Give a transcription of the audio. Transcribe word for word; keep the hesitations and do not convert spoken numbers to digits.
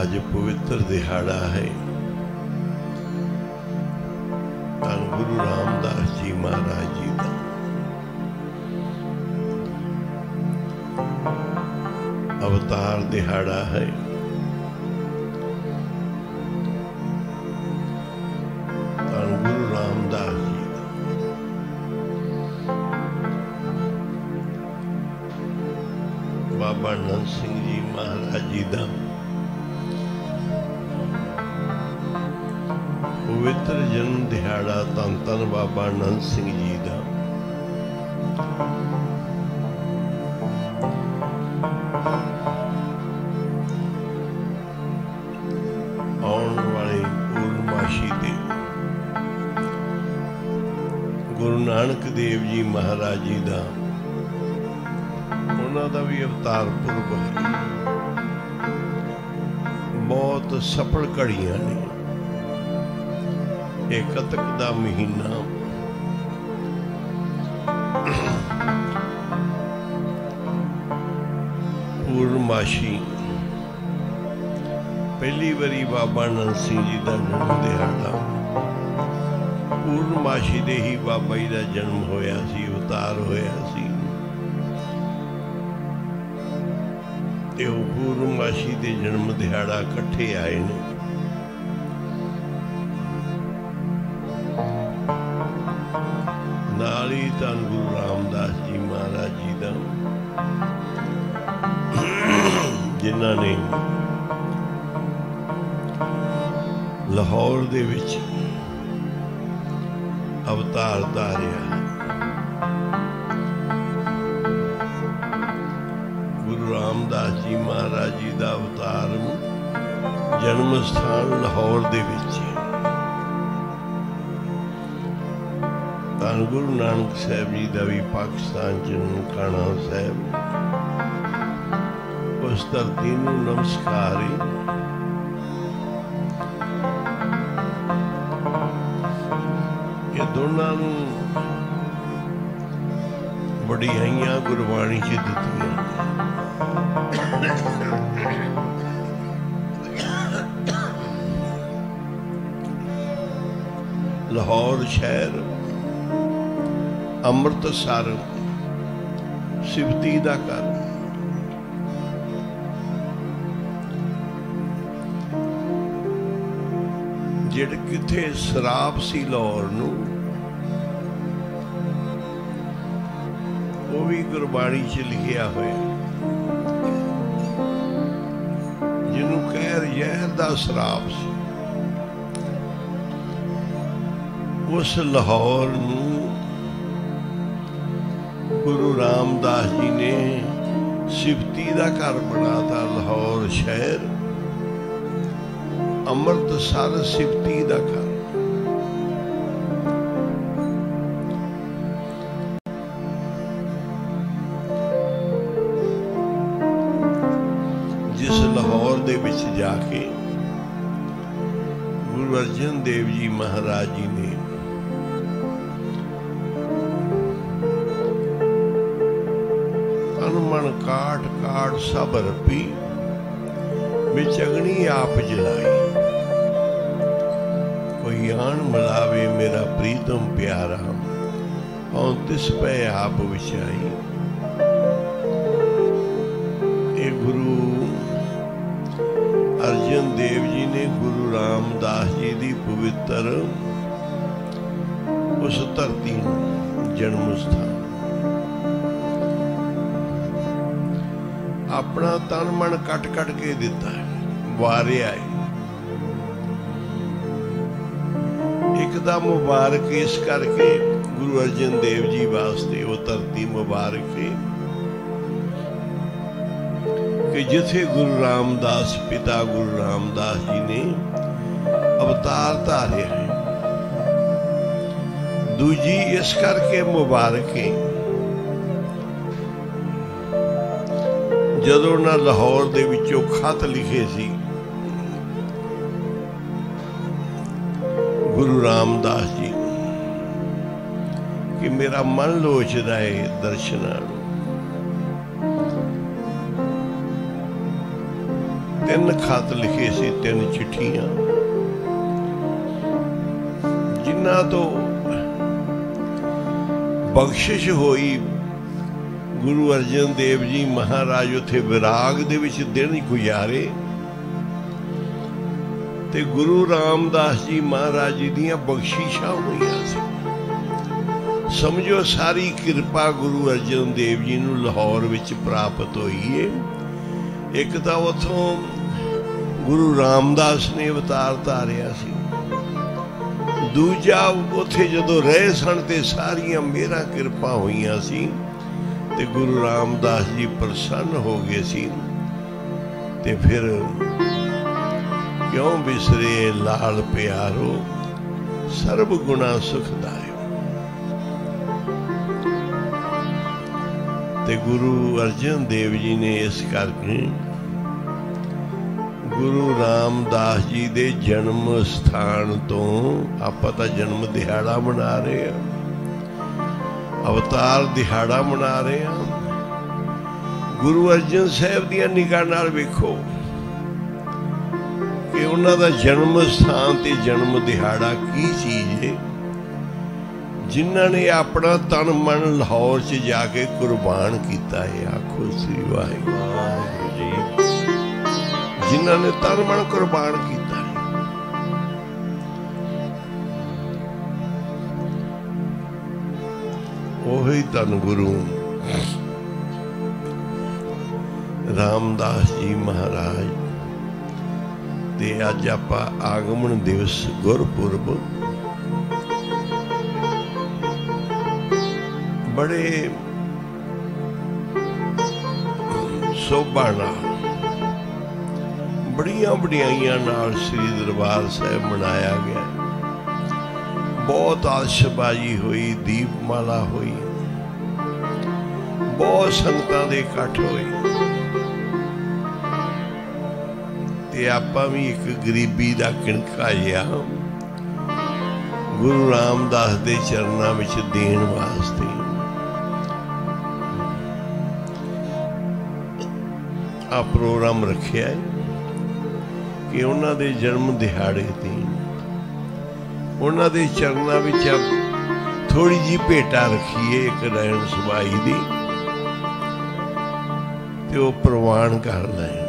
आज पवित्र दिहाड़ा है। गुरु रामदास जी महाराज जी का अवतार दिहाड़ा है। गुरु रामदास जी का बाबा नंद सिंह जी महाराज जी का पवित्र जन्म दिहाड़ा धन धन बाबा आनंद सिंह जी का। आने वाले पूर्णमाशी दे गुरु नानक देव जी महाराज जी का उन्हों का भी अवतार पुरब है। बहुत सफल घड़ियां ने। कतक का महीना पूर्णमाशी पहली बारी बाबा आनंद सिंह जी का जन्म दिहाड़ा पूर्णमाशी दे ही बाबा जी का जन्म होया सी, अवतार होया सी। ते पूर्णमाशी के जन्म दिहाड़ा इकट्ठे आए ने। धन गुरु रामदास जी महाराज जी का जिन्हां ने लाहौर दे विच अवतार धारिया। गुरु रामदास जी महाराज जी का अवतार जन्म स्थान लाहौर दे विच। गुरु नानक साहब जी का भी पाकिस्तान च ननकाना साहिब उस धरती को नमस्कार है। ये दोनों बड़ियाइयां गुरबाणी च दित्तियां। लाहौर शहर अमृतसर सिबती का घर। जिहड़े किथे शराब सी लाहौर नूं वो भी गुरबाणी च लिखिया होया। जिन्हों कहर जहर दा शराब सी उस लाहौर नूं गुरु रामदास जी ने सिफती का घर बनाता। लाहौर शहर अमृतसर सिफती का घर। जिस लाहौर दे विच जाके गुरु अर्जन देव जी महाराज जी ने काट काट सब रपी विच अग्नि आप जलाई। कोई आन मिलावे मेरा प्रीतम प्यारा और तिस पे आप विछाई। ये गुरु अर्जन देव जी ने गुरु रामदास जी की पवित्र उस धरती जन्म स्थान अपना तन मन कट कट के दिता है, वारिया है। एकदम मुबारक इस करके गुरु अर्जन देव जी वास्ते वो धरती मुबारक है कि जिथे गुरु रामदास पिता गुरु रामदास जी ने अवतार धारे है। दूजी इस करके मुबारक है जदों ना लाहौर दे विचों खत लिखे सी गुरु रामदास जी कि मेरा मन लोचदा है दर्शनां। तीन खत लिखे से, तीन चिट्ठियां, जिन्हां तो बख्शिश होई। गुरु अर्जन देव जी महाराज उत्थे विराग दे विच दिन गुजारे ते गुरु रामदास जी महाराज जी दियां बख्शिशां होईयां सी। समझो सारी कृपा गुरु अर्जन देव जी नूं लाहौर विच प्राप्त होई है। एक तो उतों गुरु रामदास ने अवतार धारिया सी, दूजा उत्थे जदों रहे सन ते सारियां मेरा कृपा होईयां सी ते गुरु रामदास जी प्रसन्न हो गए सी। ते फिर क्यों बिसरे लाल प्यारो सर्ब गुणा सुखदायो। ते गुरु अर्जन देव जी ने इस करके गुरु रामदास जी दे जन्म स्थान तो आप जन्म दिहाड़ा मना रहे हैं, अवतार दिहाड़ा मना रहे हैं। गुरु अर्जन साहब दी निगाह नाल वेखो कि उन्हां दा जन्म स्थान ते जन्म दिहाड़ा की चीज़ है। जिन्हां ने अपना तन मन लाहौर च जाके कुर्बान किया है, आखो श्री वाहिगुरू जी, जिन्हां ने तन मन कुर्बान किया। वही तन गुरु रामदास जी महाराज ते अज आप आगमन दिवस गुरपुरब बड़े शोभा नाल बड़िया वडियाइयां नाल श्री दरबार साहब मनाया गया। बहुत आतिशबाजी हुई, दीपमाला हुई, बहुत संगतां दे इकट्ठ होए। ते आपां भी एक गरीबी दा किणका जिहा गुरु रामदास दे चरणां विच देण वास्ते आ प्रोग्राम रखिया कि उन्हां दे जन्म दिहाड़े ते उन्हां दे चरणां विच थोड़ी जी भेटा रखीए एक रैण सवाई दी ते ओह प्रवान कर लैण।